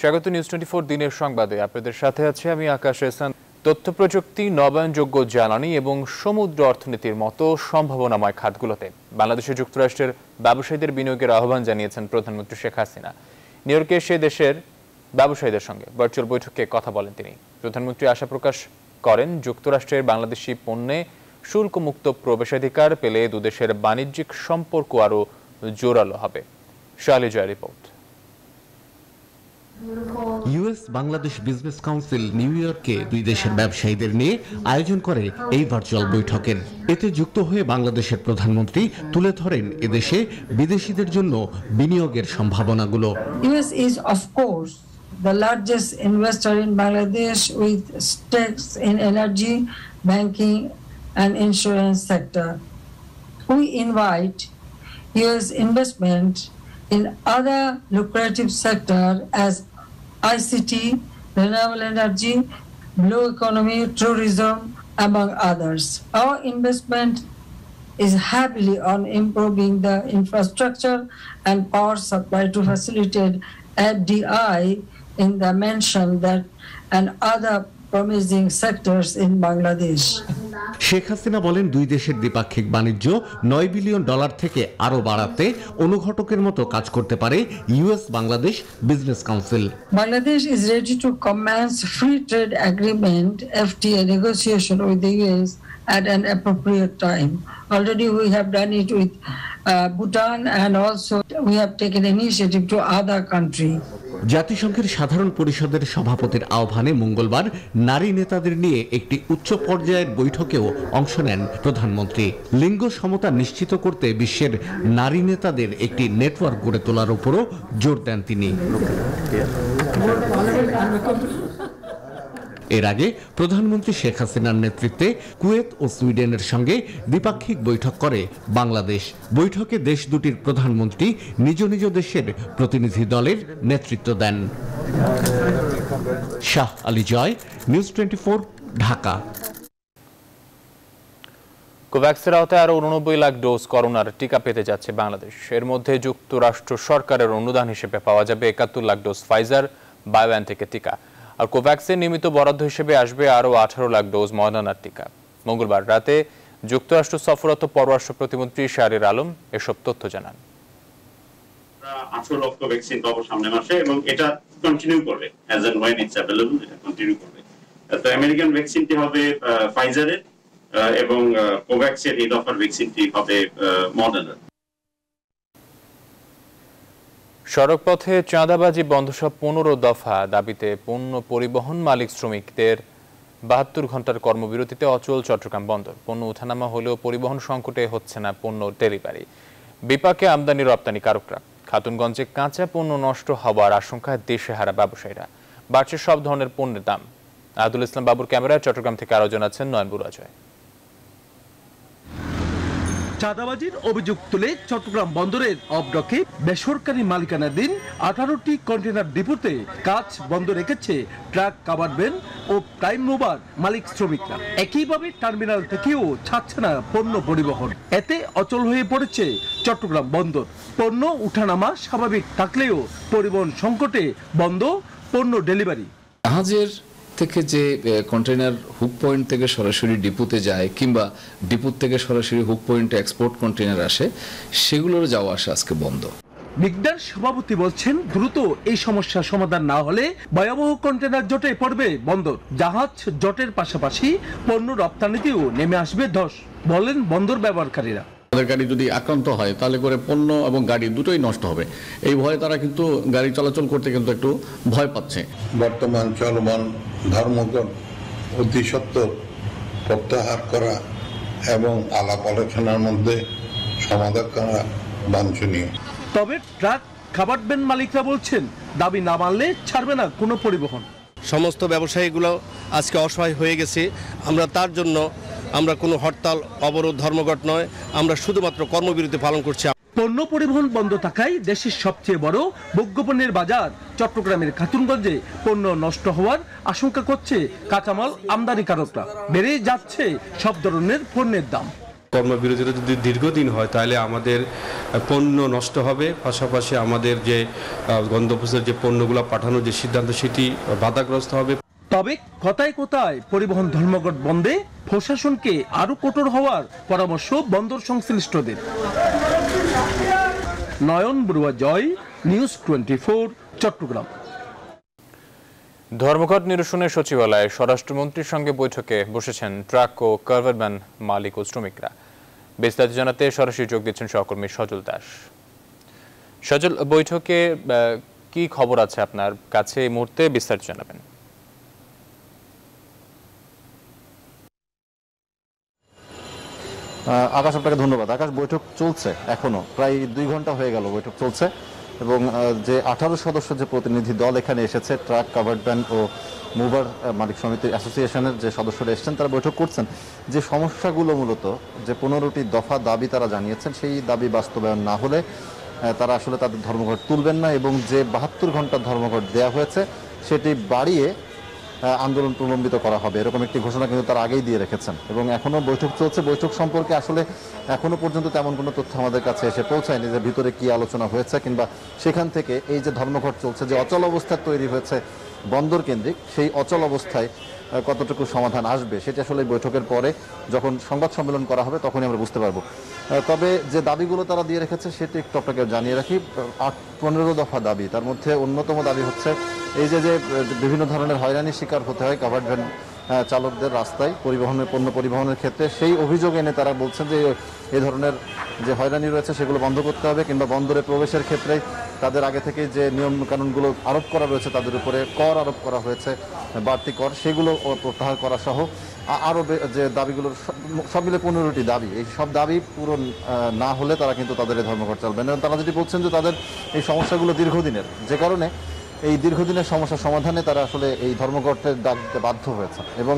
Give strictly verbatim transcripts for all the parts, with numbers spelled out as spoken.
स्वागत न्यूज़ चौबीस दिनेर संबादे आपनादेर साथे आछि आमि आकाश एहसान। तथ्य प्रযুক্তি नवायनयोग्य জ্বালানি এবং সমুদ্র অর্থনীতির মতো সম্ভাবনাময় খাতগুলোতে বাংলাদেশে যুক্তরাষ্ট্রের ব্যবসায়ীদের বিনিয়োগের আহ্বান জানিয়েছেন প্রধানমন্ত্রী শেখ হাসিনা। নিউইয়র্কে সেই দেশের ব্যবসায়ীদের সঙ্গে ভার্চুয়াল বৈঠকে কথা বলেন তিনি। প্রধানমন্ত্রী আশা প্রকাশ করেন যুক্তরাষ্ট্রের বাংলাদেশি পণ্যে শুল্কমুক্ত প্রবেশাধিকার পেলে দুই দেশের বাণিজ্যিক সম্পর্ক আরও জোরালো হবে। Shali Joy report. US Bangladesh business council নিউ ইয়র্কে দুই দেশের ব্যবসায়ীদের নিয়ে আয়োজন করে এই ভার্চুয়াল বৈঠকের। এতে যুক্ত হয়ে বাংলাদেশের প্রধানমন্ত্রী তুলে ধরেন এদেশে বিদেশিদের জন্য বিনিয়োগের সম্ভাবনাগুলো। US is of course the largest investor in Bangladesh with stakes in energy, banking and insurance sector. We invite US investment in other lucrative sector as I C T, renewable energy, blue economy, tourism, among others. Our investment is heavily on improving the infrastructure and power supply to facilitate F D I in the mentioned that and other promising sectors in Bangladesh. Sheikh Hasina বলেন দুই দেশের দ্বিপাক্ষিক বাণিজ্য নয় billion dollar থেকে আরো বাড়াতে অনুঘটকের মতো কাজ করতে পারে US Bangladesh business council. Bangladesh is ready to commence free trade agreement F T A negotiation with the US at an appropriate time. Already we have done it with uh, Bhutan and also we have taken initiative to other countries. জাতিসংঘের সাধারণ পরিষদের সভাপতির আহ্বানে মঙ্গলবার নারী নেতাদের নিয়ে একটি উচ্চ পর্যায়ের বৈঠকেও অংশ নেন প্রধানমন্ত্রী। লিঙ্গ সমতা নিশ্চিত করতে বিশ্বের নারী নেতাদের একটি নেটওয়ার্ক গড়ে তোলার উপরও জোর দেন তিনি। এর আগে প্রধানমন্ত্রী শেখ হাসিনার নেতৃত্বে কুয়েত ও সুইডেনের সঙ্গে দ্বিপাক্ষিক বৈঠক করে বাংলাদেশ। বৈঠকে দেশ দুটির প্রধানমন্ত্রী নিজ নিজ দেশের প্রতিনিধি দলের নেতৃত্ব দেন। শাহ আলী জয়, নিউজ চব্বিশ ঢাকা। কোভ্যাক্সের আওতায় আরও উননব্বই লাখ ডোজ করোনার টিকা পেতে যাচ্ছে বাংলাদেশ। এর মধ্যে যুক্তরাষ্ট্র সরকারের অনুদান হিসেবে পাওয়া যাবে একাত্তর লাখ ডোজ ফাইজার বায়োএনটেকের টিকা। আর কোভ্যাক্সিন নিয়মিত বরাদ্দ হিসেবে আসবে আরও আঠারো লাখ ডোজ মডার্নার টিকা। মঙ্গলবার রাতে যুক্তরাষ্ট্র সফররত পররাষ্ট্র প্রতিমন্ত্রী শাহরিয়ার আলম এসব তথ্য জানান। আঠারো লাখ ভ্যাকসিন পাবো সামনের মাসে এবং এটা কন্টিনিউ করবে as and when it's available, এটা কন্টিনিউ করবে। তো আমেরিকান ভ্যাকসিনটি হবে ফাইজারের এবং কোভ্যাক্সের এই দফার ভ্যাকসিনটি হবে মডার্নার। সড়কপথে চাঁদাবাজি বন্ধসহ পনেরো দফা দাবিতে পণ্য পরিবহন মালিক শ্রমিকদের বাহাত্তর ঘন্টার কর্মবিরতিতে অচল চট্টগ্রাম বন্দর। পণ্য ওঠানামা হলেও পরিবহন সংকটে হচ্ছে না পণ্য ডেলিভারি, বিপাকে আমদানি রপ্তানি কারকরা। খাতুনগঞ্জে কাঁচা পণ্য নষ্ট হওয়ার আশঙ্কায় দেশেহারা ব্যবসায়ীরা, বাড়ছে সব ধরনের পণ্যের দাম। আদুল ইসলাম বাবুর ক্যামেরায় চট্টগ্রাম থেকে আরও জানাচ্ছেন নয়নবুর অজয়। চাঁদাবাজির অভিযোগ তুলে চট্টগ্রাম বন্দরের অবডকে বেসরকারি মালিকানাধীন আঠারোটি কন্টেনার ডিপোতে কাজ বন্ধ রেখেছে ট্রাক কাভার ভ্যান ও প্রাইম মুভার মালিক শ্রমিকরা। একইভাবে টার্মিনাল থেকেও ছাড়ছে না পণ্য পরিবহন, এতে অচল হয়ে পড়েছে চট্টগ্রাম বন্দর। পণ্য উঠানামা স্বাভাবিক থাকলেও পরিবহন সংকটে বন্ধ পণ্য ডেলিভারি। জাহাজের থেকে যে কন্টেনার হুক পয়েন্ট থেকে সরাসরি ডিপোতে যায় কিংবা ডিপোর থেকে সরাসরি হুক পয়েন্টে এক্সপোর্ট কন্টেনার আসে, সেগুলোর যাওয়া আসা আজকে বন্ধ। মিগদার সভাপতি বলছেন দ্রুত এই সমস্যা সমাধান না হলে ভয়াবহ কন্টেনার জটে পড়বে বন্দর। জাহাজ জটের পাশাপাশি পণ্য রপ্তানিতেও নেমে আসবে ধস, বলেন বন্দর ব্যবহারকারীরা। তাদের গাড়ি যদি আক্রান্ত হয় তাহলে করে পণ্য এবং গাড়ি দুটোই নষ্ট হবে, এই ভয়ে তারা কিন্তু গাড়ি চলাচল করতে কিন্তু একটু ভয় পাচ্ছে। বর্তমান চলমান ধর্মঘট অতি সত্বর প্রত্যাহার করা এবং আলাপ আলোচনার মধ্যে সমাধান করা বাঞ্ছনীয়। তবে ট্রাক খাবার ভ্যান মালিকরা বলছেন দাবি না মানলে ছাড়বে না কোনো পরিবহন। সমস্ত ব্যবসায়ীগুলো আজকে অসহায় হয়ে গেছে। আমরা তার জন্য আমরা কোনো হরতাল অবরোধ ধর্মঘট নয়, আমরা শুধুমাত্র কর্মবিরতি পালন করছি। পণ্য পরিবহন বন্ধ থাকায় দেশের সবচেয়ে বড় ভোগ্যপণ্যের বাজার চট্টগ্রামের খাতুনগঞ্জে পণ্য নষ্ট হওয়ার আশঙ্কা করছে কাঁচামাল আমদানিকারকরা। বেড়ে যাচ্ছে সব ধরনের পণ্যের দাম। কর্মবিরতিতে যদি দীর্ঘদিন হয় তাহলে আমাদের পণ্য নষ্ট হবে, পাশাপাশি আমাদের যে গন্তব্যস্থলে যে পণ্যগুলো পাঠানোর যে সিদ্ধান্ত সেটি বাধাগ্রস্ত হবে। তবে কথায় কথায় পরিবহন ধর্মঘট বন্ধে প্রশাসনকে আরও কঠোর হওয়ার পরামর্শ বন্দর সংশ্লিষ্টদের। Nayan Barua Joy, news twenty four, Chattogram. ধর্মঘট নিরসনে সচিবালয়ে স্বরাষ্ট্রমন্ত্রীর সঙ্গে বৈঠকে বসেছেন ট্রাক ও কারভান মালিক ও শ্রমিকরা। বিস্তারিত জানাতে সরাসরি যোগ দিচ্ছেন সহকর্মী সজল দাস। সজল, বৈঠকে কি খবর আছে আপনার কাছে এই মুহূর্তে, বিস্তারিত জানাবেন? আকাশ, আপনাকে ধন্যবাদ। আকাশ, বৈঠক চলছে এখনো, প্রায় দুই ঘন্টা হয়ে গেল বৈঠক চলছে এবং যে আঠারো সদস্য যে প্রতিনিধি দল এখানে এসেছে, ট্রাক, কাভার্ড ভ্যান ও মুভার মালিক সমিতির অ্যাসোসিয়েশনের যে সদস্যরা এসেছেন তারা বৈঠক করছেন। যে সমস্যাগুলো মূলত যে পনেরোটি দফা দাবি তারা জানিয়েছেন, সেই দাবি বাস্তবায়ন না হলে তারা আসলে তাদের ধর্মঘট তুলবেন না এবং যে বাহাত্তর ঘন্টার ধর্মঘট দেওয়া হয়েছে সেটি বাড়িয়ে আন্দোলন প্রলম্বিত করা হবে, এরকম একটি ঘোষণা কিন্তু তার আগেই দিয়ে রেখেছেন এবং এখনও বৈঠক চলছে। বৈঠক সম্পর্কে আসলে এখনও পর্যন্ত তেমন কোনো তথ্য আমাদের কাছে এসে পৌঁছায়নি যে ভিতরে কী আলোচনা হয়েছে কিংবা সেখান থেকে এই যে ধর্মঘট চলছে, যে অচল অবস্থা তৈরি হয়েছে বন্দর কেন্দ্রিক, সেই অচল অবস্থায় কতটুকু সমাধান আসবে সেটি আসলে বৈঠকের পরে যখন সংবাদ সম্মেলন করা হবে তখনই আমরা বুঝতে পারবো। তবে যে দাবিগুলো তারা দিয়ে রেখেছে সেটি একটু আপনাকে জানিয়ে রাখি। আট পনেরো দফা দাবি, তার মধ্যে অন্যতম দাবি হচ্ছে এই যে যে বিভিন্ন ধরনের হয়রানির শিকার হতে হয় কাভার্ড ভ্যান চালকদের রাস্তায় পরিবহনের পণ্য পরিবহনের ক্ষেত্রে, সেই অভিযোগ এনে তারা বলছেন যে এই ধরনের যে হয়রানি রয়েছে সেগুলো বন্ধ করতে হবে কিংবা বন্দরে প্রবেশের ক্ষেত্রে তাদের আগে থেকে যে নিয়মকানুনগুলো আরোপ করা রয়েছে তাদের উপরে কর আরোপ করা হয়েছে, বাড়তি কর, সেগুলো প্রত্যাহার করা সহ আরও যে দাবিগুলোর সব মিলে পনেরোটি দাবি, এই সব দাবি পূরণ না হলে তারা কিন্তু তাদের এই ধর্মঘট চলবে না। তারা যেটি বলছেন যে তাদের এই সমস্যাগুলো দীর্ঘদিনের, যে কারণে এই দীর্ঘদিনের সমস্যা সমাধানে তারা আসলে এই ধর্মঘটের ডাক দিতে বাধ্য হয়েছে এবং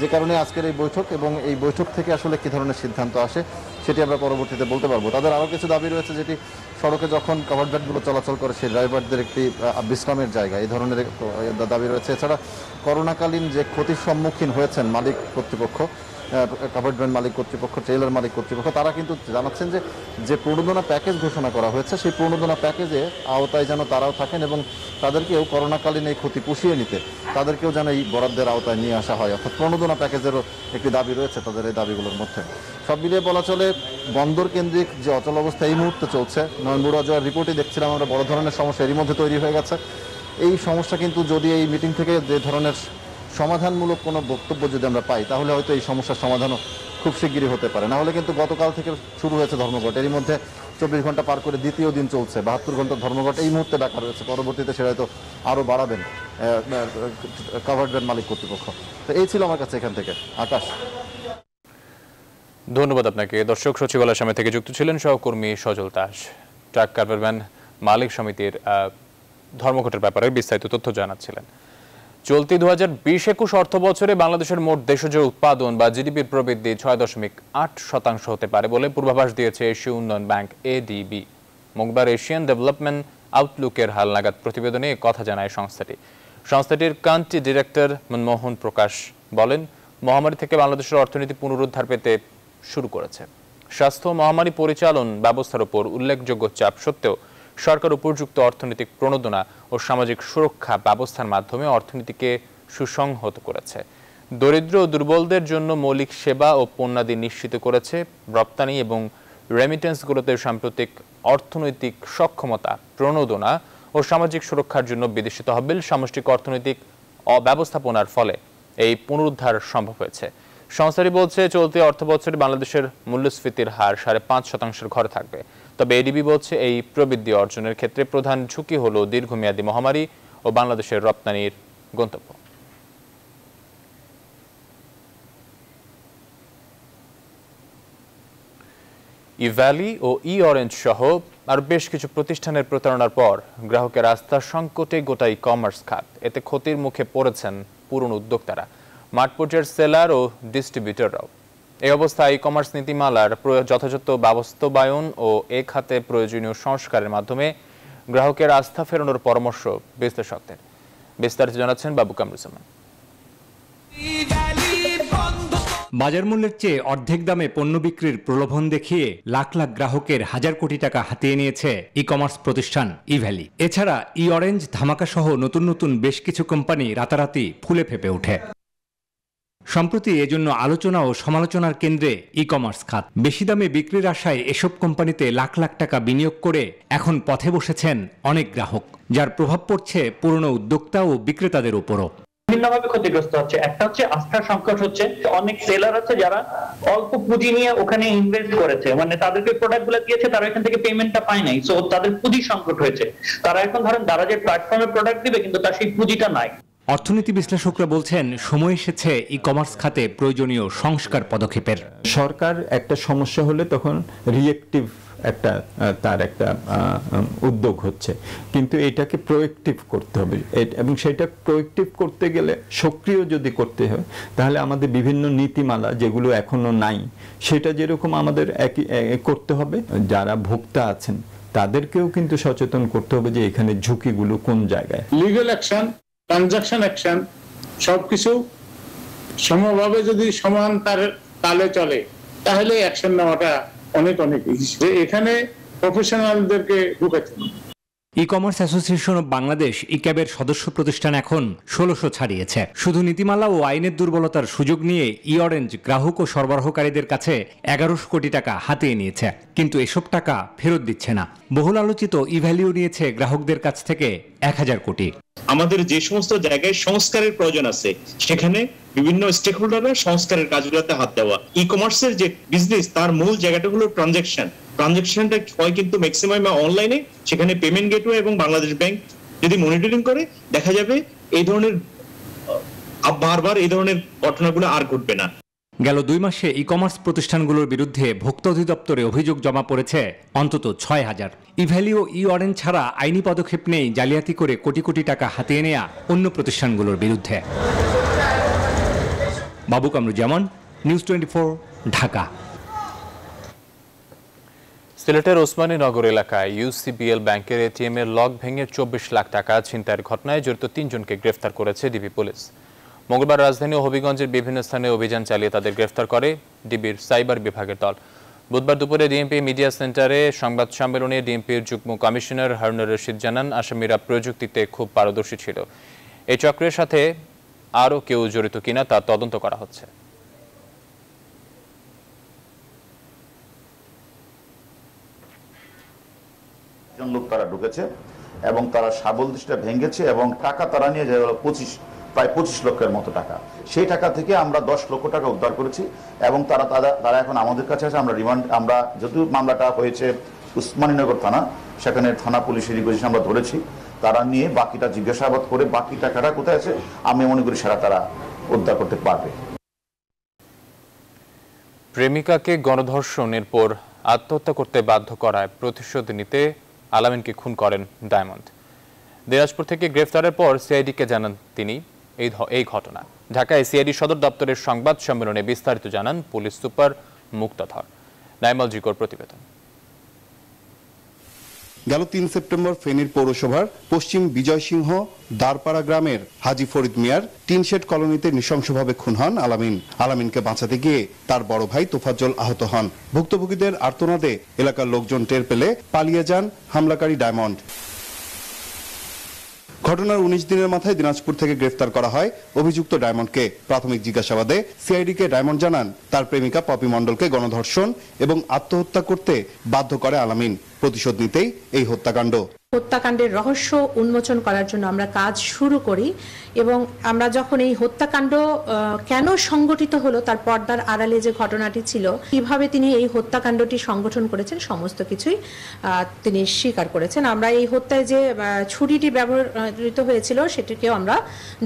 যে কারণে আজকের এই বৈঠক এবং এই বৈঠক থেকে আসলে কী ধরনের সিদ্ধান্ত আসে সেটি আমরা পরবর্তীতে বলতে পারবো। তাদের আরও কিছু দাবি রয়েছে, যেটি সড়কে যখন কাভার্ড ভ্যানগুলো চলাচল করে সেই ড্রাইভারদের একটি বিশ্রামের জায়গা, এই ধরনের দাবি রয়েছে। এছাড়া করোনাকালীন যে ক্ষতির সম্মুখীন হয়েছেন মালিক কর্তৃপক্ষ, কাভার্ড ভ্যান মালিক কর্তৃপক্ষ, ট্রেলার মালিক কর্তৃপক্ষ, তারা কিন্তু জানাচ্ছেন যে যে প্রণোদনা প্যাকেজ ঘোষণা করা হয়েছে সেই প্রণোদনা প্যাকেজে আওতায় যেন তারাও থাকেন এবং তাদেরকেও করোনাকালীন এই ক্ষতি পুষিয়ে নিতে তাদেরকেও যেন এই বরাদ্দের আওতায় নিয়ে আসা হয়, অর্থাৎ প্রণোদনা প্যাকেজেরও একটি দাবি রয়েছে তাদের এই দাবিগুলোর মধ্যে। সব মিলিয়ে বলা চলে বন্দর কেন্দ্রিক যে অচল অবস্থা এই মুহূর্তে চলছে, নয়নবুড়া জয়ের রিপোর্টই দেখছিলাম আমরা, বড় ধরনের সমস্যা এরই মধ্যে তৈরি হয়ে গেছে। এই সমস্যা কিন্তু যদি এই মিটিং থেকে যে ধরনের সমাধানমূলক কোনো বক্তব্য যদি আমরা পাই তাহলে হয়তো এই সমস্যার সমাধানও খুব শিগগিরই হতে পারে, নাহলে কিন্তু গতকাল থেকে শুরু হয়েছে ধর্মঘট, এরই মধ্যে চব্বিশ ঘন্টা পার করে দ্বিতীয় দিন চলছে। বাহাত্তর ঘন্টা ধর্মঘট এই মুহূর্তে ডাকা রয়েছে, পরবর্তীতে সেটা হয়তো আরও বাড়াবেন কাভার্ড ভ্যান মালিক কর্তৃপক্ষ। তো এই ছিল আমার কাছে এখান থেকে। আকাশ, ধন্যবাদ আপনাকে। দর্শক, সচিবালয় সমিতি থেকে যুক্ত ছিলেন সহকর্মী Sajal Das. Truck covered van মালিক সমিতির ধর্মঘটের ব্যাপারে বিস্তারিত তথ্য জানাচ্ছিলেন। চলতি দু হাজার বিশ একুশ অর্থ বছরে বাংলাদেশের মোট দেশজ উৎপাদন বা জিডিপির প্রবৃদ্ধি ছয় দশমিক আট শতাংশ হতে পারে বলে পূর্বাভাস দিয়েছে এশীয় উন্নয়ন ব্যাংক এডিবি। মঙ্গলবার এশিয়ান ডেভেলপমেন্ট আউটলুকের হালনাগাদ প্রতিবেদনে কথা জানায় সংস্থাটি। সংস্থাটির কান্ট্রি ডিরেক্টর মনমোহন প্রকাশ বলেন, মহামারী থেকে বাংলাদেশের অর্থনীতি পুনরুদ্ধার পেতে শুরু করেছে। স্বাস্থ্য মহামারী পরিচালন ব্যবস্থার উপর উল্লেখযোগ্য চাপ সত্ত্বেও সরকার উপযুক্ত অর্থনৈতিক প্রণোদনা ও সামাজিক সুরক্ষা ব্যবস্থার মাধ্যমে অর্থনীতিকে সুসংহত করেছে। দরিদ্র ও দুর্বলদের জন্য মৌলিক সেবা ও পণ্যাদি নিশ্চিত করেছে। রপ্তানি এবং রেমিটেন্সগুলোতে সাম্প্রতিক অর্থনৈতিক সক্ষমতা, প্রণোদনা ও সামাজিক সুরক্ষার জন্য বিদেশি তহবিল, সামষ্টিক অর্থনৈতিক অব্যবস্থাপনার ফলে এই পুনরুদ্ধার সম্ভব হয়েছে। সংস্থাটি বলছে, চলতি অর্থ বছরে বাংলাদেশের মূল্যস্ফীতির হার সাড়ে পাঁচ শতাংশের ঘরে থাকবে। তবে এডিবি বলছে, এই প্রবৃদ্ধি অর্জনের ক্ষেত্রে প্রধান ঝুঁকি হলো দীর্ঘমেয়াদী মহামারী ও বাংলাদেশের রপ্তানির গন্তব্য। ইভ্যালি ও ই-অরেঞ্জ সহ আর বেশ কিছু প্রতিষ্ঠানের প্রতারণার পর গ্রাহকের আস্থা সংকটে গোটা ই কমার্স খাত, এতে ক্ষতির মুখে পড়েছেন পুরনো উদ্যোক্তারা, মাঠ পর্যায়ের সেলার ও ডিস্ট্রিবিউটররাও। এই অবস্থায় ই কমার্স নীতিমালার যথাযথ বাস্তবায়ন ও এ খাতে প্রয়োজনীয় সংস্কারের মাধ্যমে গ্রাহকের আস্থা ফেরানোর পরামর্শ বিশ্লেষকদের। বিস্তারিত জানাচ্ছেন বাবু কামরুজ্জামান। বাজার মূল্যের চেয়ে অর্ধেক দামে পণ্য বিক্রির প্রলোভন দেখিয়ে লাখ লাখ গ্রাহকের হাজার কোটি টাকা হাতিয়ে নিয়েছে ই কমার্স প্রতিষ্ঠান ইভ্যালি। এছাড়া ই-অরেঞ্জ ধামাকা সহ নতুন নতুন বেশ কিছু কোম্পানি রাতারাতি ফুলে ফেঁপে ওঠে। সম্প্রতি এজন্য আলোচনা ও সমালোচনার কেন্দ্রে ই কমার্স খাত। বেশি দামে বিক্রির আশায় এসব কোম্পানিতে লাখ লাখ টাকা বিনিয়োগ করে এখন পথে বসেছেন অনেক গ্রাহক, যার প্রভাব পড়ছে পুরনো উদ্যোক্তা ও বিক্রেতাদের উপরও। বিভিন্নভাবে ক্ষতিগ্রস্ত হচ্ছে। একটা হচ্ছে আস্থার সংকট হচ্ছে, অনেক সেলার আছে যারা অল্প পুঁজি নিয়ে ওখানে ইনভেস্ট করেছে, মানে তাদেরকে প্রোডাক্টগুলো দিয়েছে, তারা এখান থেকে পেমেন্টটা পায় নাই, সো তাদের পুঁজি সংকট হয়েছে। তারা এখন ধরেন তারা যে প্ল্যাটফর্মে প্রোডাক্ট দিবে কিন্তু তার সেই পুঁজিটা নাই। অর্থনীতি বিশ্লেষকরা বলছেন সময় এসেছে ই কমার্স খাতে প্রয়োজনীয় সংস্কার পদক্ষেপের। সরকার একটা সমস্যা হলে তখন রিয়েক্টিভ একটা তার একটা উদ্যোগ হচ্ছে, কিন্তু এটাকে প্রোয়েক্টিভ করতে হবে, এবং সেটা প্রোয়েক্টিভ করতে গেলে সক্রিয় যদি করতে হয় তাহলে আমাদের বিভিন্ন নীতিমালা যেগুলো এখনো নাই সেটা যেরকম আমাদের একই করতে হবে, যারা ভোক্তা আছেন তাদেরকেও কিন্তু সচেতন করতে হবে যে এখানে ঝুঁকিগুলো কোন জায়গায়। লিগ্যাল অ্যাকশন, ট্রানজাকশন অ্যাকশন সবকিছু সমভাবে যদি সমান তার তালে চলে তাহলে অ্যাকশন নেওয়াটা অনেক অনেক ইজি। এখানে প্রফেশনালদেরকে ঢুকাতে হবে। E commerce association of Bangladesh ইক্যাবের সদস্য প্রতিষ্ঠান এখন ষোলশো ছাড়িয়েছে। শুধু নীতিমালা ও আইনের দুর্বলতার সুযোগ নিয়ে ই-অরেঞ্জ গ্রাহক ও সরবরাহকারীদের কাছে এগারোশো কোটি টাকা হাতিয়ে নিয়েছে, কিন্তু এসব টাকা ফেরত দিচ্ছে না। বহুল আলোচিত ইভ্যালিও নিয়েছে গ্রাহকদের কাছ থেকে এক হাজার কোটি। আমাদের যে সমস্ত জায়গায় সংস্কারের প্রয়োজন আছে সেখানে বিভিন্ন স্টেক হোল্ডাররা সংস্কারের কাজগুলোতে হাত দেওয়া। ই কমার্সের যে বিজনেস তার মূল জায়গাটা হলো ট্রানজাকশন। ট্রানজাকশনটা হয় কিন্তু ম্যাক্সিমাম অনলাইনে, সেখানে পেমেন্ট গেটওয়ে এবং বাংলাদেশ ব্যাংক যদি মনিটরিং করে দেখা যাবে এই ধরনের বারবার এই ধরনের ঘটনাগুলো আর ঘটবে না। গেল দুই মাসে ই কমার্স প্রতিষ্ঠানগুলোর বিরুদ্ধে ভোক্তা অধিদপ্তরে অভিযোগ জমা পড়েছে অন্তত ছয় হাজার। ইভ্যালি ও ই-অরেঞ্জ ছাড়া আইনি পদক্ষেপ নেই জালিয়াতি করে কোটি কোটি টাকা হাতিয়ে নেয়া অন্য প্রতিষ্ঠানগুলোর বিরুদ্ধে। Babu Kamruzzaman, news twenty four, Dhaka. সিলেটের ওসমানীনগর এলাকায় ইউসিবিএল ব্যাংকের এটিএম এর লক ভেঙে চব্বিশ লাখ টাকা ছিনতাইয়ের ঘটনায় জড়িত তিনজনকে গ্রেফতার করেছে ডিবি পুলিশ। মঙ্গলবার রাজধানী ও হবিগঞ্জের বিভিন্ন স্থানে অভিযান চালিয়ে তাদের গ্রেফতার করে ডিবির সাইবার বিভাগের দল। বুধবার দুপুরে ডিএমপি মিডিয়া সেন্টারে সংবাদ সম্মেলনে ডিএমপির যুগ্ম কমিশনার হারুনুর রশিদ জানান, আসামিরা প্রযুক্তিতে খুব পারদর্শী ছিল। এই চক্রের সাথে আরও কেউ জড়িত কিনা তা তদন্ত করা হচ্ছে। লোক তারা ঢুকেছে এবং তারা শাবল দৃষ্টিটা ভেঙেছে এবং টাকা তারা নিয়ে যাওয়া হলো পঁচিশ প্রায় পঁচিশ লক্ষের মতো টাকা। সেই টাকা থেকে আমরা দশ লক্ষ টাকা উদ্ধার করেছি এবং তারা তারা এখন আমাদের কাছে আছে। আমরা রিমান্ড আমরা যদিও মামলাটা হয়েছে উসমানীনগর থানা, সেখানে থানা পুলিশের রিকোয়েস্টে আমরা ধরেছি। তারা নিয়ে বাকিটা জিজ্ঞাসাবাদ করে বাকি টাকাটা কোথায় আছে আমি মনে করি সেটা তারা উদ্ধার করতে পারবে। প্রেমিকাকে গণধর্ষণের পর আত্মহত্যা করতে বাধ্য করায় প্রতিশোধ নিতে আলামিনকে খুন করেন ডায়মন্ড। দিনাজপুর থেকে গ্রেফতারের পর সিআইডিকে জানান তিনি এই এই ঘটনা। ঢাকায় সিআইডি সদর দপ্তরের সংবাদ সম্মেলনে বিস্তারিত জানান পুলিশ সুপার মুক্তাধর। নাইমাল জিকোর প্রতিবেদন। গেল তিন সেপ্টেম্বর ফেনীর পৌরসভার পশ্চিম বিজয় সিংহ দারপাড়া গ্রামের হাজি ফরিদ মিয়ার টিনশেড কলোনিতে নৃশংসভাবে খুন হন আলামিন। আলামিনকে বাঁচাতে গিয়ে তার বড় ভাই তোফাজ্জল আহত হন। ভুক্তভোগীদের আর্তনাদে এলাকার লোকজন টের পেলে পালিয়ে যান হামলাকারী ডায়মন্ড। ঘটনার উনিশ দিনের মাথায় দিনাজপুর থেকে গ্রেফতার করা হয় অভিযুক্ত ডায়মন্ডকে। প্রাথমিক জিজ্ঞাসাবাদে সিআইডিকে ডায়মন্ড জানান তার প্রেমিকা পপি মণ্ডলকে গণধর্ষণ এবং আত্মহত্যা করতে বাধ্য করে আলামিন। প্রতিশোধ নিতেই এই হত্যাকাণ্ড। হত্যাকাণ্ডের রহস্য উন্মোচন করার জন্য আমরা কাজ শুরু করি এবং আমরা যখন এই হত্যাকাণ্ড কেন সংগঠিত হলো, তার পর্দার আড়ালে যে ঘটনাটি ছিল, কিভাবে তিনি এই হত্যাকাণ্ডটি সংগঠন করেছেন, সমস্ত কিছুই তিনি স্বীকার করেছেন। আমরা এই হত্যায় যে ছুরিটি ব্যবহৃত হয়েছিল সেটিকেও আমরা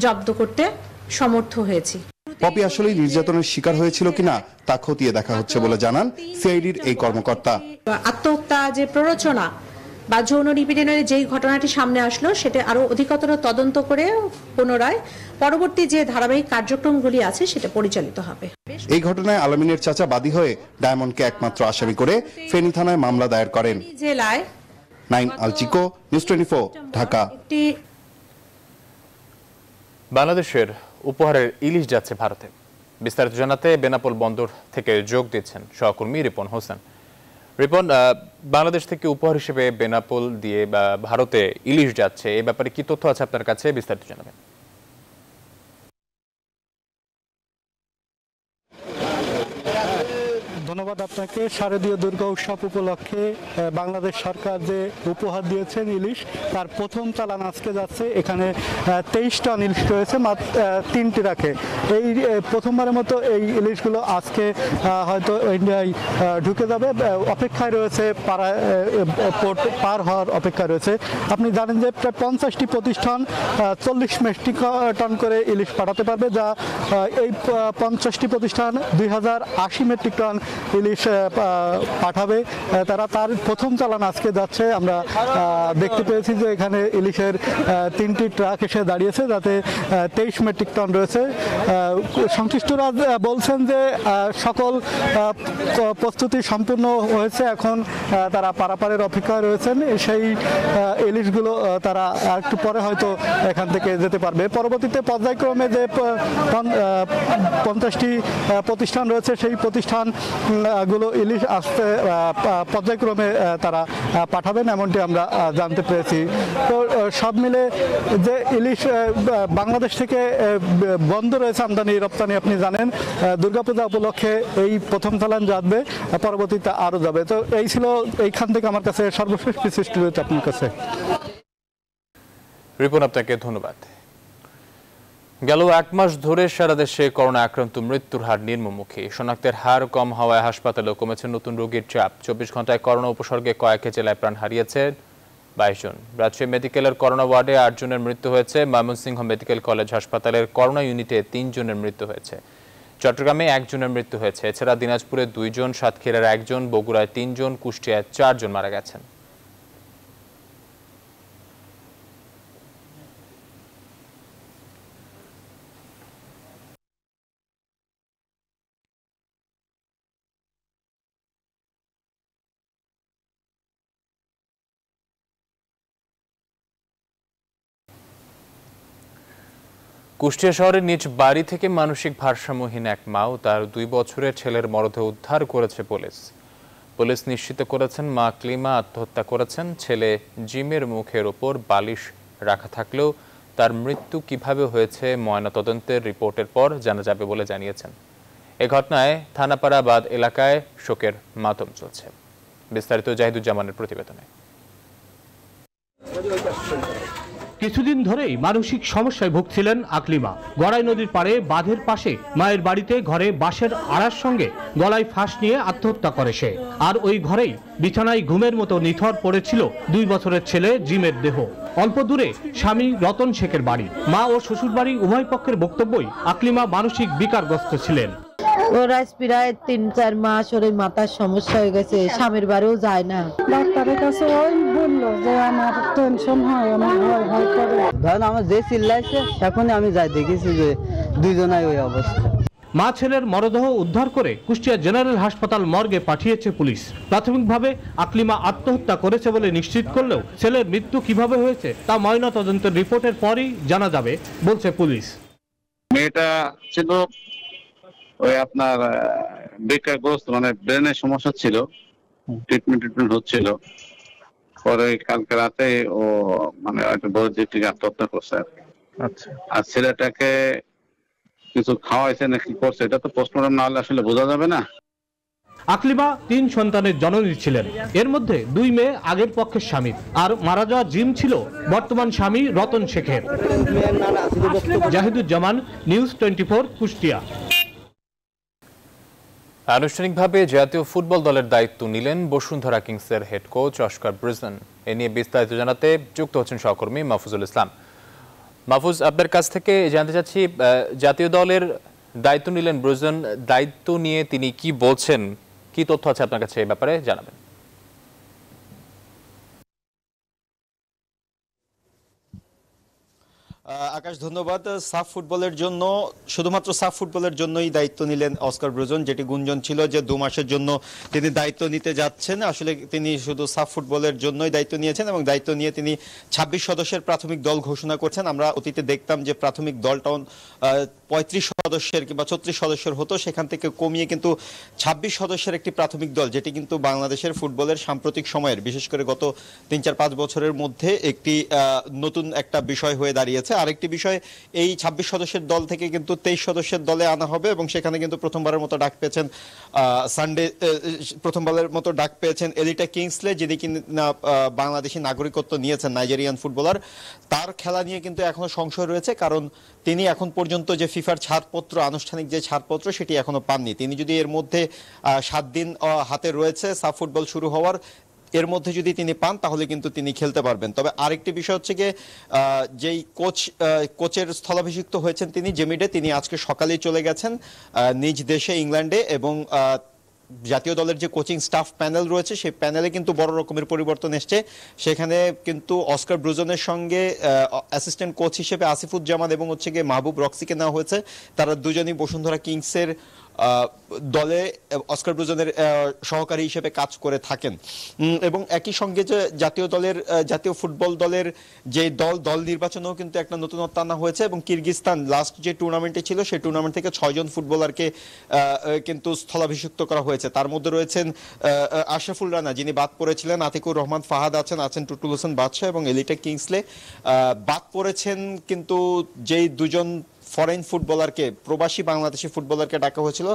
জব্দ করতে সমর্থ হয়েছি। পপি আসলে নির্যাতনের শিকার হয়েছিল কিনা তা খতিয়ে দেখা হচ্ছে বলে জানান সিআইডির এই কর্মকর্তা। আত্মহত্যা যে প্ররোচনা বা যৌন নিপীড়নের যেই ঘটনাটি সামনে আসলো সেটা আরো অধিকতর তদন্ত করে পুনরায় পরবর্তী যে ধারাবাহিক কার্যক্রমগুলি আছে সেটা পরিচালিত হবে। এই ঘটনায় আলামিনের চাচা বাদী হয়ে ডায়মন্ডকে একমাত্র আসামি করে ফেনী থানায় মামলা দায়ের করেন। জেলায় নাইম আলচিকো, নিউজ টোয়েন্টি ফোর, ঢাকা। বাংলাদেশের উপহারের ইলিশ যাচ্ছে ভারতে। বিস্তারিত জানাতে বেনাপোল বন্দর থেকে যোগ দিচ্ছেন সহকর্মী রিপন হোসেন। রিপন, বাংলাদেশ থেকে উপহার হিসেবে বেনাপোল দিয়ে ভারতে ইলিশ যাচ্ছে, এই ব্যাপারে কি তথ্য আছে আপনার কাছে, বিস্তারিত জানাবেন। ধন্যবাদ আপনাকে। শারদীয় দুর্গা উৎসব উপলক্ষে বাংলাদেশ সরকার যে উপহার দিয়েছেন ইলিশ, তার প্রথম চালান আজকে যাচ্ছে। এখানে তেইশ টন ইলিশ রয়েছে মাত্র তিনটি ট্রাকে। এই প্রথমবারের মতো এই ইলিশগুলো আজকে হয়তো ইন্ডিয়ায় ঢুকে যাবে, অপেক্ষায় রয়েছে, পাড়া পোর্ট পার হওয়ার অপেক্ষা রয়েছে। আপনি জানেন যে প্রায় পঞ্চাশটি প্রতিষ্ঠান চল্লিশ মেট্রিক টন করে ইলিশ পাঠাতে পারবে, যা এই পঞ্চাশটি প্রতিষ্ঠান দুই হাজার আশি মেট্রিক টন ইলিশ পাঠাবে তারা। তার প্রথম চালান আজকে যাচ্ছে। আমরা দেখতে পেয়েছি যে এখানে ইলিশের তিনটি ট্রাক এসে দাঁড়িয়েছে, যাতে তেইশ মেট্রিক টন রয়েছে। সংশ্লিষ্টরা বলছেন যে সকল প্রস্তুতি সম্পূর্ণ হয়েছে, এখন তারা পারাপারের অপেক্ষায় রয়েছেন। সেই ইলিশগুলো তারা একটু পরে হয়তো এখান থেকে যেতে পারবে। পরবর্তীতে পর্যায়ক্রমে যে পঞ্চাশটি প্রতিষ্ঠান রয়েছে, সেই প্রতিষ্ঠান গুলো ইলিশ আসতে পর্যায়ক্রমে তারা পাঠাবেন, এমনটি আমরা জানতে পেরেছি। তো সব মিলে যে ইলিশ বাংলাদেশ থেকে বন্ধ রয়েছে আমদানি রপ্তানি, আপনি জানেন দুর্গাপূজা উপলক্ষে এই প্রথম চালান যাবে, পরবর্তীতে আরও যাবে। তো এই ছিল এইখান থেকে আমার কাছে সর্বশেষ বিশিষ্ট রয়েছে আপনার কাছে। রিপন, আপনাকে ধন্যবাদ। গেল এক মাস ধরে সারা দেশে করোনা আক্রান্ত মৃত্যুর হার নিম্নমুখী। শনাক্তের হার কম হওয়ায় হাসপাতালেও কমেছে নতুন রোগীর চাপ। চব্বিশ ঘন্টায় করোনা উপসর্গে কয়েক জেলায় প্রাণ হারিয়েছে বাইশ জন। রাজশাহী মেডিকেলের করোনা ওয়ার্ডে আট জনের মৃত্যু হয়েছে। ময়মনসিংহ মেডিকেল কলেজ হাসপাতালের করোনা ইউনিটে তিন জনের মৃত্যু হয়েছে। চট্টগ্রামে একজনের মৃত্যু হয়েছে। এছাড়া দিনাজপুরে দুইজন, সাতক্ষীরার একজন, বগুড়ায় তিনজন, কুষ্টিয়ায় চারজন মারা গেছেন। কুষ্টিয়া শহরের নিজ বাড়ি থেকে মানসিক ভারসাম্যহীন এক মা ও তার দুই বছরের ছেলের মরদেহ উদ্ধার করেছে পুলিশ। পুলিশ নিশ্চিত করেছেন মা ক্লিমা আত্মহত্যা করেছেন। ছেলে জিমের মুখের ওপর বালিশ রাখা থাকলেও তার মৃত্যু কিভাবে হয়েছে ময়নাতদন্তের রিপোর্টের পর জানা যাবে বলে জানিয়েছেন। এ ঘটনায় থানাপাড়া বাদ এলাকায় শোকের মাতম চলছে। বিস্তারিত জাহিদুজ্জামানের প্রতিবেদনে। কিছুদিন ধরেই মানসিক সমস্যায় ভুগছিলেন আকলিমা। গড়াই নদীর পাড়ে বাঁধের পাশে মায়ের বাড়িতে ঘরে বাঁশের আড়ার সঙ্গে গলায় ফাঁস নিয়ে আত্মহত্যা করে সে। আর ওই ঘরেই বিছানায় ঘুমের মতো নিথর পড়েছিল দুই বছরের ছেলে জিমের দেহ। অল্প দূরে স্বামী রতন শেখের বাড়ি। মা ও শ্বশুর বাড়ি উভয় পক্ষের বক্তব্যই আকলিমা মানসিক বিকারগ্রস্ত ছিলেন। ওরা প্রায় তিন চার মাস ওর মাথার সমস্যা হয়ে গেছে, স্বামীর বাড়িও যায় না। ডাক্তারের কাছে ওই বললো যে আমার টেনশন হয়, আমার ভয় ভয় করে। ধরেন আমার যে চিল্লাইছে তখনই আমি যাই, দেখেছি যে দুইজনাই ওই অবস্থা। মা ছেলের মরদেহ উদ্ধার করে কুষ্টিয়া জেনারেল হাসপাতাল মর্গে পাঠিয়েছে পুলিশ। প্রাথমিকভাবে আকলিমা আত্মহত্যা করেছে বলে নিশ্চিত করলেও ছেলের মৃত্যু কিভাবে হয়েছে তা ময়নাতদন্তের রিপোর্টের পরই জানা যাবে বলছে পুলিশ। মেয়েটা ছিল ওই আপনার বিকারগ্রস্ত, মানে ব্রেনের সমস্যা ছিল, ট্রিটমেন্ট ট্রিটমেন্ট হচ্ছিল। পরে কালকে রাতে ও মানে একটা বড় দিক থেকে আত্মহত্যা করছে। আচ্ছা, আর ছেলেটাকে কিছু খাওয়াইছে নাকি করছে এটা তো পোস্টমর্টম না হলে আসলে বোঝা যাবে না। আকলিমা তিন সন্তানের জননী ছিলেন। এর মধ্যে দুই মেয়ে আগের পক্ষের স্বামী, আর মারা যাওয়া জিম ছিল বর্তমান স্বামী রতন শেখের। Zahiduzzaman, news twenty four, Kushtia. আনুষ্ঠানিকভাবে জাতীয় ফুটবল দলের দায়িত্ব নিলেন বসুন্ধরা কিংসের হেড কোচ অস্কার ব্রুজন। এ নিয়ে বিস্তারিত জানাতে যুক্ত হচ্ছেন সহকর্মী মাহফুজুল ইসলাম। মাহফুজ, আপনার কাছ থেকে জানতে চাচ্ছি, জাতীয় দলের দায়িত্ব নিলেন ব্রুজন, দায়িত্ব নিয়ে তিনি কি বলছেন, কি তথ্য আছে আপনার কাছে এই ব্যাপারে জানাবেন। আকাশ, ধন্যবাদ। সাফ ফুটবলের জন্য, শুধুমাত্র সাফ ফুটবলের জন্যই দায়িত্ব নিলেন অস্কার ব্রুজন, যেটি গুঞ্জন ছিল যে দু মাসের জন্য তিনি দায়িত্ব নিতে যাচ্ছেন। আসলে তিনি শুধু সাফ ফুটবলের জন্যই দায়িত্ব নিয়েছেন এবং দায়িত্ব নিয়ে তিনি ছাব্বিশ সদস্যের প্রাথমিক দল ঘোষণা করছেন। আমরা অতীতে দেখতাম যে প্রাথমিক দলটাও পঁয়ত্রিশ সদস্যের কিংবা ছত্রিশ সদস্যের হতো সেখান থেকে কমিয়ে কিন্তু ছাব্বিশ সদস্যের একটি প্রাথমিক দল, যেটি কিন্তু বাংলাদেশের ফুটবলের সাম্প্রতিক সময়ের বিশেষ করে গত তিন চার পাঁচ বছরের মধ্যে একটি নতুন একটা বিষয় হয়ে দাঁড়িয়েছে। আরেকটি বিষয়, এই ছাব্বিশ সদস্যের দল থেকে কিন্তু তেইশ সদস্যের দলে আনা হবে এবং সেখানে কিন্তু প্রথমবারের মতো ডাক পেয়েছেন সানডে প্রথমবারের মতো ডাক পেয়েছেন এলিটা কিংসলে, যিনি কিনা বাংলাদেশি নাগরিকত্ব নিয়েছেন, নাইজেরিয়ান ফুটবলার। তার খেলা নিয়ে কিন্তু এখনো সংশয় রয়েছে, কারণ তিনি এখন পর্যন্ত যে ফিফার ছাড়পত্র, আনুষ্ঠানিক যে ছাড়পত্র, সেটি এখনো পাননি। তিনি যদি এর মধ্যে সাত দিন হাতে রয়েছে সাফ ফুটবল শুরু হওয়ার, এর মধ্যে যদি তিনি পান তাহলে কিন্তু তিনি খেলতে পারবেন। তবে আরেকটি বিষয় হচ্ছে যে যেই কোচ কোচের স্থলাভিষিক্ত হয়েছেন তিনি জেমিডে, তিনি আজকে সকালেই চলে গেছেন নিজ দেশে ইংল্যান্ডে, এবং জাতীয় দলের যে কোচিং স্টাফ প্যানেল রয়েছে সেই প্যানেলে কিন্তু বড় রকমের পরিবর্তন এসছে। সেখানে কিন্তু অস্কার ব্রুজনের সঙ্গে অ্যাসিস্ট্যান্ট কোচ হিসেবে আসিফুজ্জামান এবং হচ্ছে গিয়ে মাহবুব রক্সিকে নেওয়া হয়েছে। তারা দুজনই বসুন্ধরা কিংসের দলে অস্কার ব্রুজনের সহকারী হিসেবে কাজ করে থাকেন। এবং একই সঙ্গে যে জাতীয় দলের জাতীয় ফুটবল দলের যে দল দল নির্বাচনেও কিন্তু একটা নতুনত্ব আনা হয়েছে, এবং কিরগিজস্তান লাস্ট যে টুর্নামেন্টে ছিল সেই টুর্নামেন্ট থেকে ছয়জন ফুটবলারকে কিন্তু স্থলাভিষিক্ত করা হয়েছে। তার মধ্যে রয়েছেন আশরাফুল রানা, যিনি বাদ পড়েছিলেন, আতিকুর রহমান ফাহাদ আছেন, আছেন টুটুল হোসেন বাদশাহ এবং এলিটা কিংসলে। বাদ পড়েছেন কিন্তু যেই দুজন ফরেন ফুটবলারকে, প্রবাসী বাংলাদেশি ফুটবলারকে ডাকা হয়েছিল,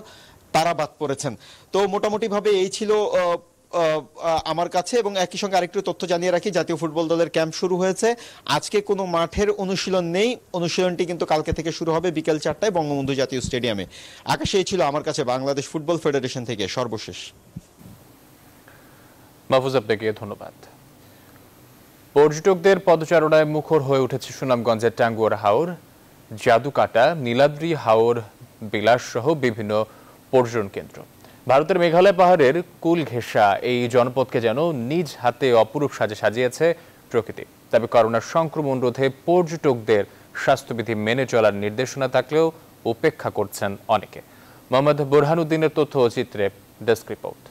তারা বাদ পড়েছেন। তো মোটামুটিভাবে এই ছিল আমার কাছে। এবং একই সঙ্গে আরেকটু তথ্য জানিয়ে রাখি, জাতীয় ফুটবল দলের ক্যাম্প শুরু হয়েছে। আজকে কোনো মাঠের অনুশীলন নেই, অনুশীলনটি কিন্তু কালকে থেকে শুরু হবে বিকেল চারটায় বঙ্গবন্ধু জাতীয় স্টেডিয়ামে। আকাশে এই ছিল আমার কাছে বাংলাদেশ ফুটবল ফেডারেশন থেকে সর্বশেষ। মাহফুজ, আপনাকে ধন্যবাদ। পর্যটকদের পদচারণায় মুখর হয়ে উঠেছে সুনামগঞ্জের টাঙ্গুয়ার হাওর, জাদুকাটা, নীলাদ্রি হাওর, বিলাসসহ বিভিন্ন পর্যটন কেন্দ্র। ভারতের মেঘালয় পাহাড়ের কুল ঘেঁষা এই জনপদকে যেন নিজ হাতে অপরূপ সাজে সাজিয়েছে প্রকৃতি। তবে করোনা সংক্রমণ রোধে পর্যটকদের স্বাস্থ্যবিধি মেনে চলার নির্দেশনা থাকলেও উপেক্ষা করছেন অনেকে। মোহাম্মদ বোরহানুদ্দিনের তথ্য ও চিত্রে ডেস্ক রিপোর্ট।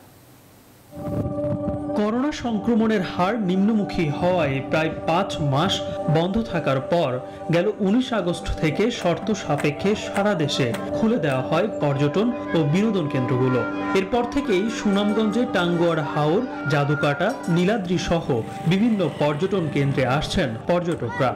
করোনা সংক্রমণের হার নিম্নমুখী হওয়ায় প্রায় পাঁচ মাস বন্ধ থাকার পর গেল উনিশ আগস্ট থেকে শর্ত সাপেক্ষে সারা দেশে খুলে দেওয়া হয় পর্যটন ও বিনোদন কেন্দ্রগুলো। এরপর থেকেই সুনামগঞ্জে টাঙ্গুয়ার হাওর, জাদুকাটা, নীলাদ্রি সহ বিভিন্ন পর্যটন কেন্দ্রে আসছেন পর্যটকরা।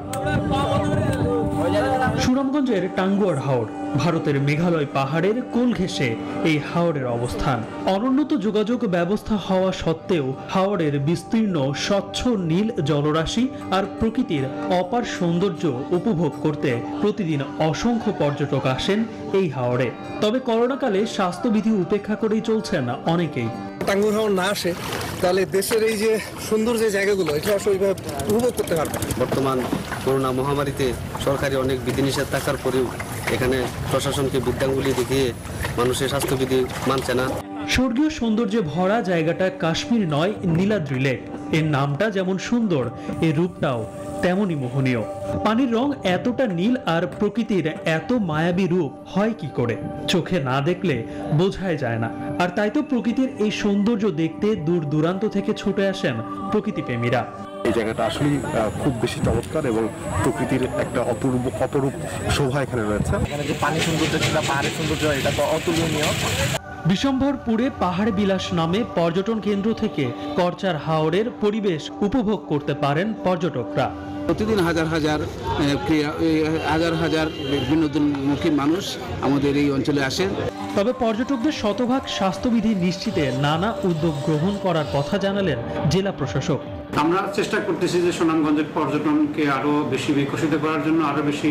সুনামগঞ্জের টাঙ্গুয়ার হাওর ভারতের মেঘালয় পাহাড়ের কোল ঘেঁষে এই হাওরের অবস্থান। অনুন্নত যোগাযোগ ব্যবস্থা হওয়া সত্ত্বেও হাওরের বিস্তীর্ণ স্বচ্ছ নীল জলরাশি আর প্রকৃতির অপার সৌন্দর্য উপভোগ করতে প্রতিদিন অসংখ্য পর্যটক আসেন এই হাওরে। তবে করোনাকালে স্বাস্থ্যবিধি উপেক্ষা করেই চলছেন অনেকেই। টাঙ্গুয়ার হাওর না আসে তাহলে দেশের এই যে সুন্দর যে জায়গাগুলো, এটা আসলে উপভোগ করতে পারবে। বর্তমান করোনা মহামারীতে সরকারি অনেক বিধিনিষেধ থাকার পরেও এখানে প্রশাসনকে বিদ্যাঙ্গুলি দেখিয়ে মানুষের স্বাস্থ্যবিধি মানছে না। স্বর্গীয় সৌন্দর্যে ভরা জায়গাটা কাশ্মীর নয়, নীলাদ্রি লেক। এর নামটা যেমন সুন্দর, এর রূপটাও তেমনই মোহনীয়। পানির রং এতটা নীল আর প্রকৃতির এত মায়াবী রূপ হয় কি করে, চোখে না দেখলে বোঝাই যায় না। আর তাই তো প্রকৃতির এই সৌন্দর্য দেখতে দূর দূরান্ত থেকে ছুটে আসেন প্রকৃতিপ্রেমীরা। এই জায়গাটা আসলে খুব বেশি চমৎকার এবং প্রকৃতির একটা অপূর্ব অপরূপ শোভা এখানে রয়েছে। এখানে যে পানি সৌন্দর্য ছিল, পাহাড়ের সৌন্দর্য, এটা তো অতুলনীয়। বিশম্ভরপুরে পাহাড় বিলাস নামে পর্যটন কেন্দ্র থেকে করচার হাওরের পরিবেশ উপভোগ করতে পারেন পর্যটকরা। প্রতিদিন হাজার হাজার হাজার হাজার বিনোদনমুখী মানুষ আমাদের এই অঞ্চলে আসেন। তবে পর্যটকদের শতভাগ স্বাস্থ্যবিধি নিশ্চিতে নানা উদ্যোগ গ্রহণ করার কথা জানালেন জেলা প্রশাসক। আমরা চেষ্টা করতেছি যে সুনামগঞ্জের পর্যটনকে আরো বেশি বিকশিত করার জন্য, আরো বেশি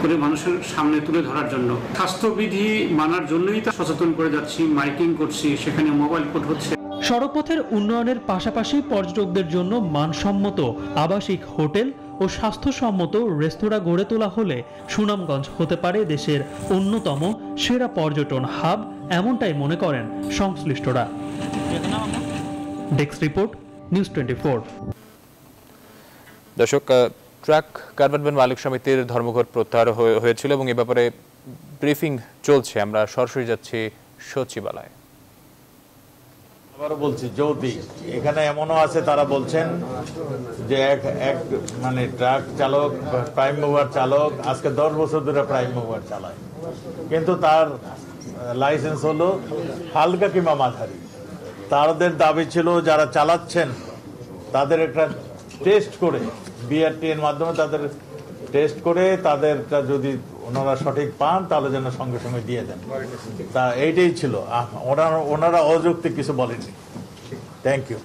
করে মানুষের সামনে তুলে ধরার জন্য। স্বাস্থ্যবিধি মানার জন্যই তা সচেতন করে যাচ্ছি, মাইকিং করছি, সেখানে মোবাইল ফুট হচ্ছে। সড়কপথের উন্নয়নের পাশাপাশি পর্যটকদের জন্য মানসম্মত আবাসিক হোটেল ও স্বাস্থ্যসম্মত রেস্তোরাঁ গড়ে তোলা হলে সুনামগঞ্জ হতে পারে দেশের অন্যতম সেরা পর্যটন হাব, এমনটাই মনে করেন সংশ্লিষ্টরা। Desk report, news twenty four. দর্শক, ট্রাক কারবান মালিক সমিতির ধর্মঘট প্রত্যাহার হয়েছিল এবং এ ব্যাপারে ব্রিফিং চলছে। আমরা সরাসরি যাচ্ছি সচিবালয়ে। আবারও বলছি যদি এখানে এমনও আছে তারা বলছেন যে এক এক মানে ট্রাক চালক প্রাইম মুভার চালক আজকে দশ বছর ধরে প্রাইম মুভার চালায় কিন্তু তার লাইসেন্স হলো হালকা কিংবা মাঝারি। তাদের দাবি ছিল যারা চালাচ্ছেন তাদের একটা টেস্ট করে বিআরটি এর মাধ্যমে তাদের টেস্ট করে তাদেরটা যদি ওনারা সঠিক পান তাহলে যেন সঙ্গে সঙ্গে দিয়ে দেন, তা এইটাই ছিল। ওনারা ওনারা অযৌক্তিক কিছু বলেননি। Thank you.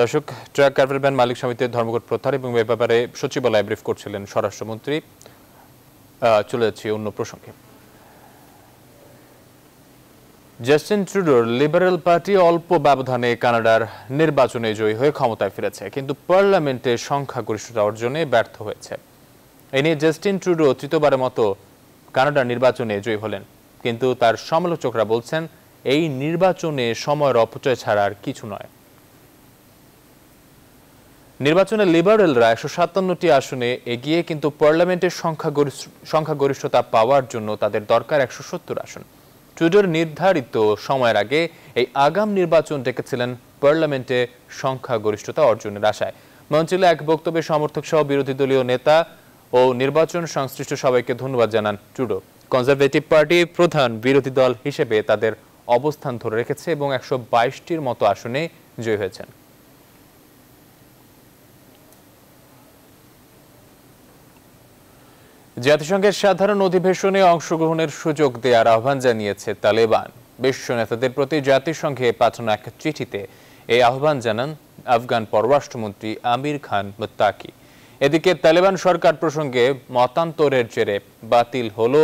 দর্শক, ট্রাক কার্পেট ভ্যান মালিক সমিতির ধর্মঘট প্রত্যাহার এবং এ ব্যাপারে সচিবালয়ে ব্রিফ করছিলেন স্বরাষ্ট্রমন্ত্রী। চলে যাচ্ছি অন্য প্রসঙ্গে। জাস্টিন ট্রুডোর লিবারেল পার্টি অল্প ব্যবধানে কানাডার নির্বাচনে জয়ী হয়ে ক্ষমতায় ফিরেছে, কিন্তু পার্লামেন্টে সংখ্যাগরিষ্ঠতা অর্জনে ব্যর্থ হয়েছে। এ নিয়ে জাস্টিন ট্রুডো তৃতীয়বারের মতো কানাডার নির্বাচনে জয়ী হলেন, কিন্তু তার সমালোচকরা বলছেন এই নির্বাচনে সময়ের অপচয় ছাড়া আর কিছু নয়। নির্বাচনে লিবারেলরা একশো সাতান্নটি আসনে এগিয়ে, কিন্তু পার্লামেন্টের সংখ্যাগরিষ্ঠতা পাওয়ার জন্য তাদের দরকার একশো সত্তর আসন। ট্রুডোর নির্ধারিত সময়ের আগে এই আগাম নির্বাচন ডেকেছিলেন পার্লামেন্টে সংখ্যাগরিষ্ঠতা অর্জনের আশায়। মঞ্চিলে এক বক্তব্যে সমর্থক সহ বিরোধী দলীয় নেতা ও নির্বাচন সংশ্লিষ্ট সবাইকে ধন্যবাদ জানান ট্রুডো। কনজারভেটিভ পার্টি প্রধান বিরোধী দল হিসেবে তাদের অবস্থান ধরে রেখেছে এবং একশো বাইশটির মতো আসনে জয়ী হয়েছেন। জাতিসংঘের সাধারণ অধিবেশনে অংশগ্রহণের সুযোগ দেওয়ার আহ্বান জানিয়েছে তালেবান। বিশ্ব নেতাদের প্রতি জাতিসংঘে পাঠানো এক চিঠিতে এই আহ্বান জানান আফগান পররাষ্ট্রমন্ত্রী আমির খান মুত্তাকি। এদিকে তালেবান সরকার প্রসঙ্গে মতান্তরের জেরে বাতিল হলো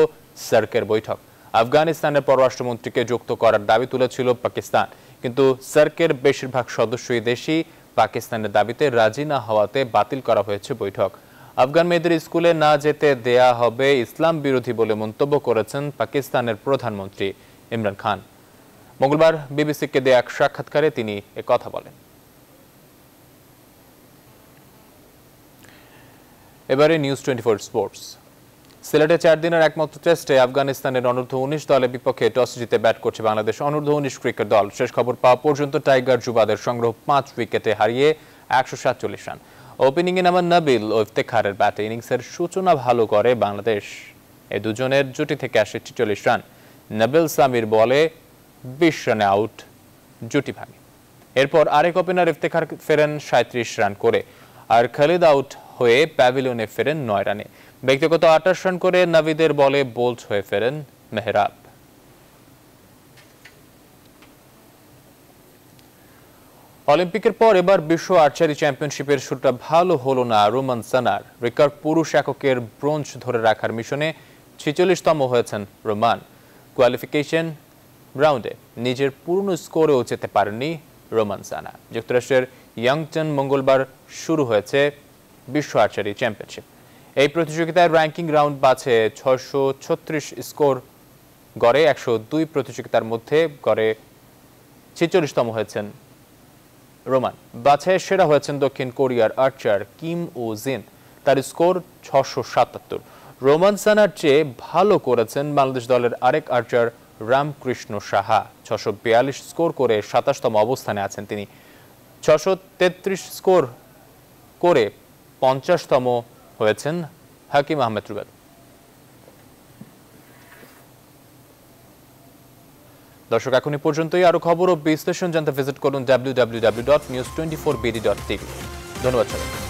সার্কের বৈঠক। আফগানিস্তানের পররাষ্ট্রমন্ত্রীকে যুক্ত করার দাবি তুলেছিল পাকিস্তান, কিন্তু সার্কের বেশিরভাগ সদস্যই দেশি পাকিস্তানের দাবিতে রাজি না হওয়াতে বাতিল করা হয়েছে বৈঠক। আফগান মেয়েদের স্কুলে না যেতে দেয়া হবে ইসলাম বিরোধী বলে মন্তব্য করেছেন পাকিস্তানের প্রধানমন্ত্রী ইমরান খান। মঙ্গলবার বিবিসিকে দেয়া এক সাক্ষাৎকারে তিনি একথা বলেন। এবারে নিউজ টোয়েন্টি ফোর স্পোর্টস। সিলেটে চার দিনের একমাত্র টেস্টে আফগানিস্তানের অনূর্ধ্ব উনিশ দলের বিপক্ষে টস জিতে ব্যাট করছে বাংলাদেশ অনূর্ধ্ব উনিশ ক্রিকেট দল। শেষ খবর পাওয়া পর্যন্ত টাইগার যুবাদের সংগ্রহ পাঁচ উইকেটে হারিয়ে একশো সাতচল্লিশ রান। ওপেনিংয়ে নামান নাবিল ও ইফতেখারের ব্যাটে ইনিংসের সূচনা ভালো করে বাংলাদেশ। এই দুজনের জুটি থেকে আসে ছিচল্লিশ রান। নাবিল সামির বলে বিশ রানে আউট জুটি ভাঙে। এরপর আরেক ওপেনার ইফতেখার ফেরেন সাঁত্রিশ রান করে, আর খালিদ আউট হয়ে প্যাভিলিয়নে ফেরেন নয় রানে। ব্যক্তিগত আটাশ রান করে নাবিদের বলে বোল্ড হয়ে ফেরেন মেহরাব। অলিম্পিকের পর এবার বিশ্ব আর্চারি চ্যাম্পিয়নশিপের শুটটা ভালো হলো না রোমান সানার। রেকর্ড পুরুষ এককের ব্রোঞ্জ ধরে রাখার মিশনে ছিচল্লিশতম হয়েছেন রোমান। কোয়ালিফিকেশন রাউন্ডে নিজের পূর্ণ স্কোরেও যেতে পারেননি রোমান সানা। যুক্তরাষ্ট্রের ইয়াংটন মঙ্গলবার শুরু হয়েছে বিশ্ব আর্চারি চ্যাম্পিয়নশিপ। এই প্রতিযোগিতায় র্যাঙ্কিং রাউন্ড বাছে ছয়শো ছত্রিশ স্কোর গড়ে একশো দুই প্রতিযোগিতার মধ্যে গড়ে ছিচল্লিশতম হয়েছেন রোমান। বাছে সেরা হয়েছেন দক্ষিণ কোরিয়ার আর্চার কিম ও জিন, তার স্কোর ছশো সাতাত্তর। রোমান সানার চেয়ে ভালো করেছেন বাংলাদেশ দলের আরেক আর্চার রামকৃষ্ণ সাহা, ছশো বিয়াল্লিশ স্কোর করে সাতাশতম অবস্থানে আছেন তিনি। ছশো তেত্রিশ স্কোর করে পঞ্চাশতম হয়েছেন হাকিম আহমেদ রুবা। দর্শক, এখনই পর্যন্তই। আরো খবর ও বিশ্লেষণ জানতে ভিজিট করুন W W W dot news twenty four BD dot TV. ধন্যবাদ সবাই।